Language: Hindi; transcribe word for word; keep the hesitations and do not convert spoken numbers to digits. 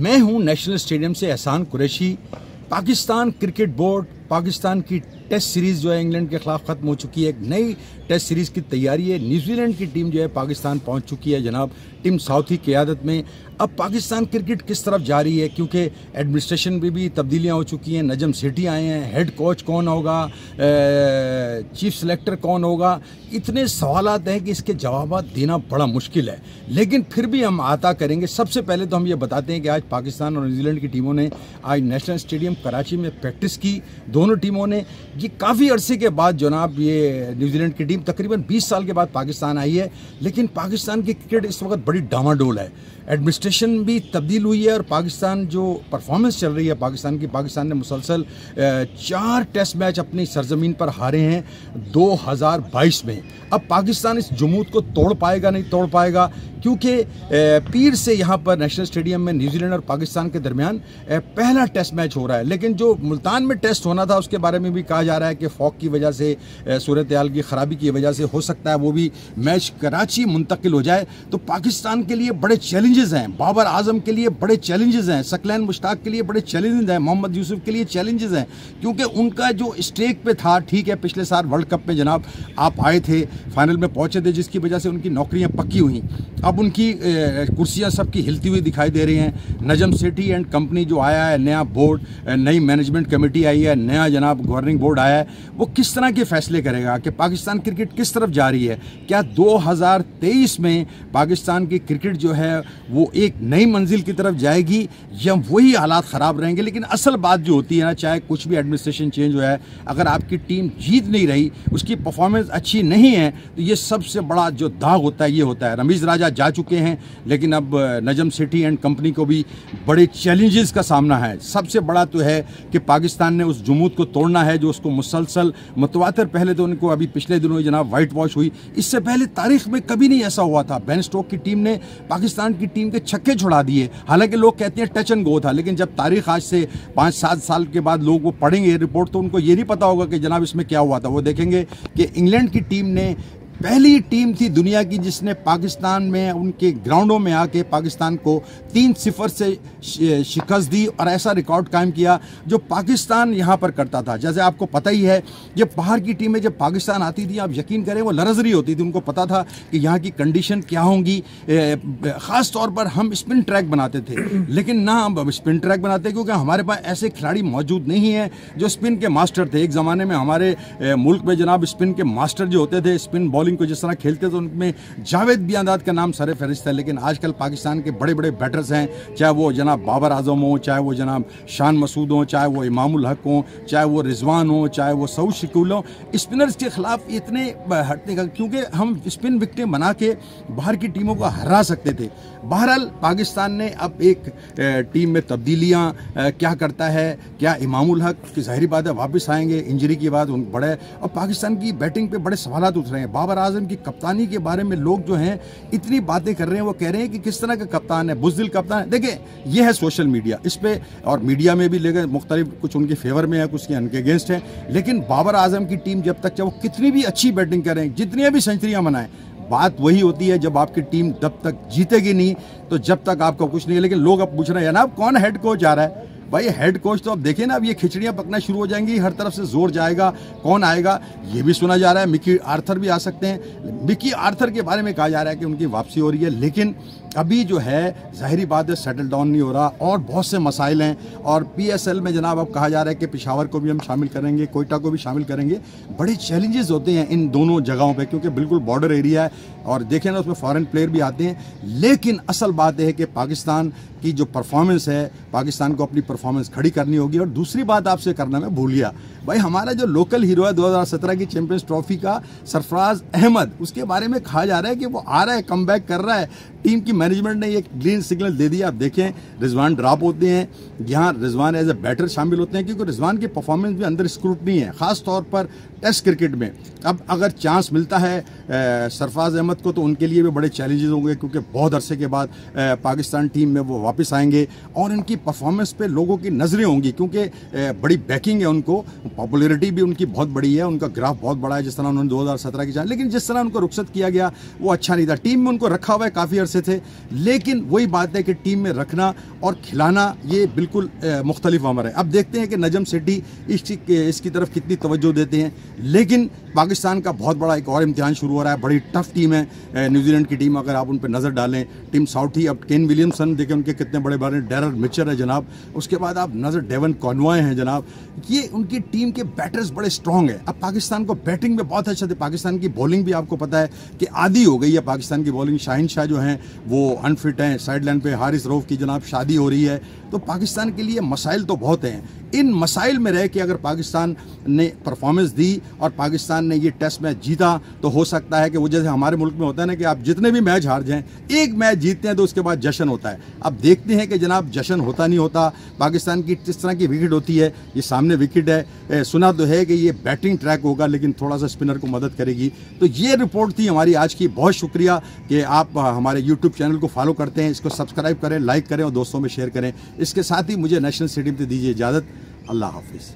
मैं हूं नेशनल स्टेडियम से एहसान कुरैशी। पाकिस्तान क्रिकेट बोर्ड, पाकिस्तान की टेस्ट सीरीज़ जो है इंग्लैंड के खिलाफ ख़त्म हो चुकी है, एक नई टेस्ट सीरीज़ की तैयारी है। न्यूजीलैंड की टीम जो है पाकिस्तान पहुंच चुकी है जनाब टिम साउथी की क़यादत में। अब पाकिस्तान क्रिकेट किस तरफ जा रही है, क्योंकि एडमिनिस्ट्रेशन में भी तब्दीलियां हो चुकी हैं। नजम सेठी आए हैं, हेड कोच कौन होगा, चीफ सेलेक्टर कौन होगा, इतने सवाल हैं कि इसके जवाब देना बड़ा मुश्किल है। लेकिन फिर भी हम आता करेंगे। सबसे पहले तो हम ये बताते हैं कि आज पाकिस्तान और न्यूजीलैंड की टीमों ने आज नेशनल स्टेडियम कराची में प्रैक्टिस की। दोनों टीमों ने ये काफ़ी अरसे के बाद जनाब, ये न्यूजीलैंड की टीम तकरीबन बीस साल के बाद पाकिस्तान आई है, लेकिन पाकिस्तान की क्रिकेट इस वक्त बड़ी डामाडोल है। एडमिनिस्ट्रेशन भी तब्दील हुई है और पाकिस्तान जो परफॉर्मेंस चल रही है पाकिस्तान की, पाकिस्तान ने मुसलसल चार टेस्ट मैच अपनी सरजमीन पर हारे हैं दो हज़ार बाईस में। अब पाकिस्तान इस जमूद को तोड़ पाएगा नहीं तोड़ पाएगा, क्योंकि पीर से यहाँ पर नेशनल स्टेडियम में न्यूजीलैंड और पाकिस्तान के दरमियान पहला टेस्ट मैच हो रहा है। लेकिन जो मुल्तान में टेस्ट होना था उसके बारे में भी कहा जा रहा है कि फॉग की वजह से, सूरत हाल की ख़राबी की वजह से हो सकता है वो भी मैच कराची मुंतकिल हो जाए। तो पाकिस्तान के लिए बड़े चैलेंजेस हैं, बाबर आजम के लिए बड़े चैलेंजेस हैं, सकलैन मुश्ताक के लिए बड़े चैलेंजेस हैं, मोहम्मद यूसुफ के लिए चैलेंजेस हैं, क्योंकि उनका जो स्टेक पे था, ठीक है पिछले साल वर्ल्ड कप में जनाब आप आए थे, फाइनल में पहुंचे थे, जिसकी वजह से उनकी नौकरियां पक्की हुई। अब उनकी कुर्सियां सबकी हिलती हुई दिखाई दे रही हैं। नजम सेठी एंड कंपनी जो आया है, नया बोर्ड, नई मैनेजमेंट कमेटी आई है, नया जनाब गवर्निंग बोर्ड आया है, वो किस तरह के फैसले करेगा कि पाकिस्तान क्रिकेट किस तरफ जा रही है। क्या दो हज़ार तेईस में पाकिस्तान की क्रिकेट जो है वो एक नई मंजिल की तरफ जाएगी या वही हालात ख़राब रहेंगे। लेकिन असल बात जो होती है ना, चाहे कुछ भी एडमिनिस्ट्रेशन चेंज हुआ है, अगर आपकी टीम जीत नहीं रही, उसकी परफॉर्मेंस अच्छी नहीं है, तो ये सबसे बड़ा जो दाग होता है ये होता है। रमीज़ राजा जा चुके हैं, लेकिन अब नजम सेठी एंड कंपनी को भी बड़े चैलेंजेस का सामना है। सबसे बड़ा तो है कि पाकिस्तान ने उस जमूद को तोड़ना है जो उसको मुसलसल मुतवातर, पहले तो उनको अभी पिछले दिनों जनाब वाइट वॉश हुई, इससे पहले तारीख में कभी नहीं ऐसा हुआ था। बेन स्टोक की टीम ने पाकिस्तान की टीम के छक्के छुड़ा दिए, हालांकि लोग कहते हैं टच एंड गो था, लेकिन जब तारीख आज से पाँच सात साल के बाद लोग वो पढ़ेंगे रिपोर्ट तो उनको ये नहीं पता होगा कि जनाब इसमें क्या हुआ था। वो देखेंगे कि इंग्लैंड की टीम ने, पहली टीम थी दुनिया की जिसने पाकिस्तान में उनके ग्राउंडों में आके पाकिस्तान को तीन सिफर से शिकस्त दी और ऐसा रिकॉर्ड कायम किया जो पाकिस्तान यहाँ पर करता था। जैसे आपको पता ही है जब बाहर की टीमें जब पाकिस्तान आती थी, आप यकीन करें वो लरज़ रही होती थी, उनको पता था कि यहाँ की कंडीशन क्या होंगी। ख़ास तौर पर हम स्पिन ट्रैक बनाते थे, लेकिन ना हम स्पिन ट्रैक बनाते क्योंकि हमारे पास ऐसे खिलाड़ी मौजूद नहीं हैं जो स्पिन के मास्टर थे। एक ज़माने में हमारे मुल्क में जनाब स्पिन के मास्टर जो होते थे, स्पिन बॉलिंग को जिस तरह खेलते थे, उनमें जावेद मियांदाद का नाम सरे फहरिस्त है। लेकिन आजकल पाकिस्तान के बड़े बड़े बैटर्स हैं, चाहे वो जनाब बाबर आजम हो, चाहे वो जनाब शान मसूद हो, चाहे वो इमामुल हक हो, चाहे वो रिजवान हो, चाहे वो सऊद शकील हो, स्पिनर्स के खिलाफ इतने हटने का, क्योंकि हम स्पिन विकटें बना के बाहर की टीमों को हरा सकते थे। बहरहाल पाकिस्तान ने अब एक टीम में तब्दीलियाँ क्या करता है, क्या इमामुल हक की ज़ाहिर बात है वापस आएंगे इंजरी के बाद, उन बड़े और पाकिस्तान की बैटिंग पर बड़े सवाल उठ रहे हैं। बाबर आजम की कप्तानी के बारे में लोग जो हैं इतनी बातें कर रहे हैं, वो कह रहे हैं कि किस तरह का कप्तान है, बुज़दिल कप्तान है। देखिए ये है सोशल मीडिया, इस पे और मीडिया में भी लेकर मुख्तलिफ कुछ उनके फेवर में है, कुछ उनके अगेंस्ट है। लेकिन बाबर आजम की टीम जब तक चाहे वो कितनी भी अच्छी बैटिंग करें, जितनी भी सेंचुरियाँ बनाएं, बात वही होती है जब आपकी टीम तब तक जीतेगी नहीं तो जब तक आपका कुछ नहीं है। लेकिन लोग अब पूछ रहे हैं ना आप कौन हेड कोच आ रहा है। भाई हेड कोच तो आप देखिए ना, अब ये खिचड़ियाँ पकना शुरू हो जाएंगी, हर तरफ से जोर जाएगा। कौन आएगा ये भी सुना जा रहा है, मिकी आर्थर भी आ सकते हैं। मिकी आर्थर के बारे में कहा जा रहा है कि उनकी वापसी हो रही है, लेकिन अभी जो है ज़ाहिरी बात है सेटल डाउन नहीं हो रहा और बहुत से मसाइल हैं। और पीएसएल में जनाब अब कहा जा रहा है कि पिशावर को भी हम शामिल करेंगे, कोयटा को भी शामिल करेंगे। बड़े चैलेंजेस होते हैं इन दोनों जगहों पे, क्योंकि बिल्कुल बॉर्डर एरिया है और देखें ना उसमें फॉरेन प्लेयर भी आते हैं। लेकिन असल बात यह है कि पाकिस्तान की जो परफॉर्मेंस है, पाकिस्तान को अपनी परफॉर्मेंस खड़ी करनी होगी। और दूसरी बात आपसे करना मैं भूल गया, भाई हमारा जो लोकल हीरो है दो हज़ार सत्रह की चैंपियंस ट्रॉफी का सरफराज अहमद, उसके बारे में कहा जा रहा है कि वो आ रहा है, कमबैक कर रहा है। टीम की मैनेजमेंट ने एक ग्रीन सिग्नल दे दिया। आप देखें रिजवान ड्रॉप होते हैं, यहाँ रिजवान एज ए बैटर शामिल होते हैं, क्योंकि रिजवान की परफॉर्मेंस भी अंदर स्क्रूटनी है, ख़ास तौर पर टेस्ट क्रिकेट में। अब अगर चांस मिलता है सरफराज अहमद को तो उनके लिए भी बड़े चैलेंजेस होंगे, क्योंकि बहुत अरसे के बाद पाकिस्तान टीम में वो वापस आएंगे और इनकी परफॉर्मेंस पर लोगों की नज़रें होंगी, क्योंकि बड़ी बैकिंग है उनको, पॉपुलैरिटी भी उनकी बहुत बड़ी है, उनका ग्राफ बहुत बड़ा है जिस तरह उन्होंने दो हज़ार सत्रह की जान। लेकिन जिस तरह उनको रुखसत किया गया वो अच्छा नहीं था, टीम में उनको रखा हुआ है काफ़ी अर्से जैसे थे, लेकिन वही बात है कि टीम में रखना और खिलाना ये बिल्कुल मुख्तलिफ अमर है। अब देखते हैं कि नजम सेठी इसकी इसकी तरफ कितनी तवज्जो देते हैं। लेकिन पाकिस्तान का बहुत बड़ा एक और इम्तिहान शुरू हो रहा है, बड़ी टफ टीम है न्यूजीलैंड की टीम, अगर आप उन पर नज़र डालें। टिम साउथी, अब केन विलियमसन देखें उनके कितने बड़े बड़े, डैरल मिचर है जनाब, उसके बाद आप नज़र डेवन कॉनवे हैं जनाब, ये उनकी टीम के बैटर्स बड़े स्ट्रॉन्ग हैं। अब पाकिस्तान को बैटिंग में बहुत अच्छा थे, पाकिस्तान की बॉलिंग भी आपको पता है कि आधी हो गई है पाकिस्तान की बॉलिंग। शाहीन शाह जो हैं वो अनफिट हैं, साइड लाइन पर हारिस रऊफ की जनाब शादी हो रही है, तो पाकिस्तान के लिए मसाइल तो बहुत हैं। इन मसाइल में रह के अगर पाकिस्तान ने परफॉर्मेंस दी और पाकिस्तान ने ये टेस्ट मैच जीता तो हो सकता है कि वो, जैसे हमारे मुल्क में होता है ना कि आप जितने भी मैच हार जाएं, एक मैच जीतते हैं तो उसके बाद जश्न होता है। अब देखते हैं कि जनाब जश्न होता नहीं होता। पाकिस्तान की किस तरह की विकेट होती है, ये सामने विकेट है, ए, सुना तो है कि ये बैटिंग ट्रैक होगा लेकिन थोड़ा सा स्पिनर को मदद करेगी। तो ये रिपोर्ट थी हमारी आज की। बहुत शुक्रिया कि आप हमारे यूट्यूब चैनल को फॉलो करते हैं, इसको सब्सक्राइब करें, लाइक करें और दोस्तों में शेयर करें। इसके साथ ही मुझे नेशनल स्टेडियम से दीजिए इजाज़त। अल्लाह हाफिज़।